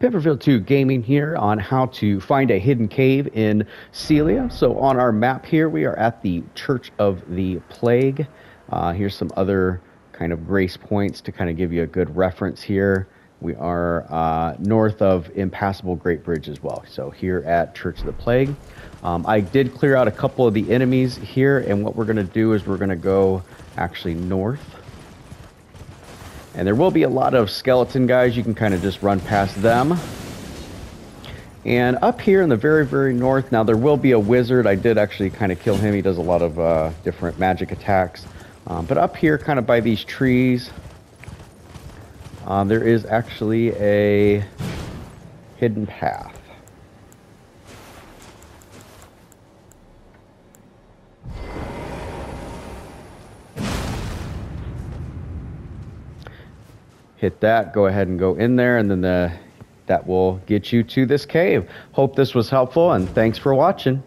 Pimperville2 Gaming here on how to find a hidden cave in Sellia. So on our map here, we are at the Church of the Plague. Here's some other kind of grace points to kind of give you a good reference here. We are north of Impassable Great Bridge as well. So here at Church of the Plague. I did clear out a couple of the enemies here, and what we're going to do is we're going to go actually north. And there will be a lot of skeleton guys. You can kind of just run past them. And up here in the very, very north, now there will be a wizard. I did actually kind of kill him. He does a lot of different magic attacks. But up here, kind of by these trees, there is actually a hidden path. Hit that, go ahead and go in there, and then that will get you to this cave. Hope this was helpful, and thanks for watching.